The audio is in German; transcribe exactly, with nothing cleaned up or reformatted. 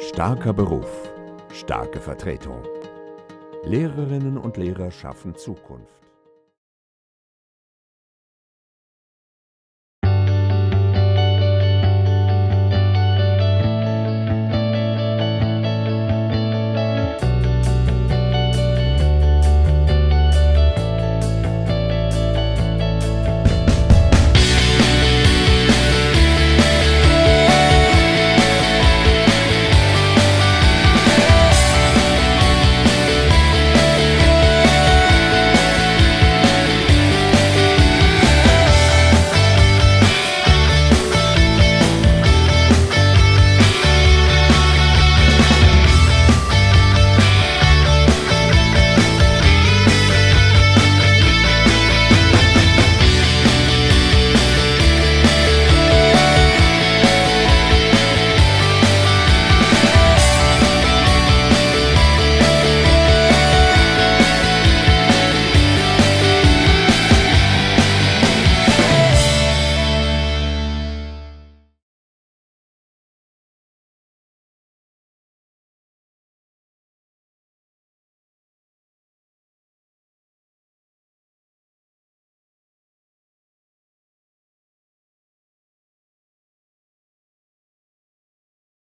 Starker Beruf, starke Vertretung. Lehrerinnen und Lehrer schaffen Zukunft.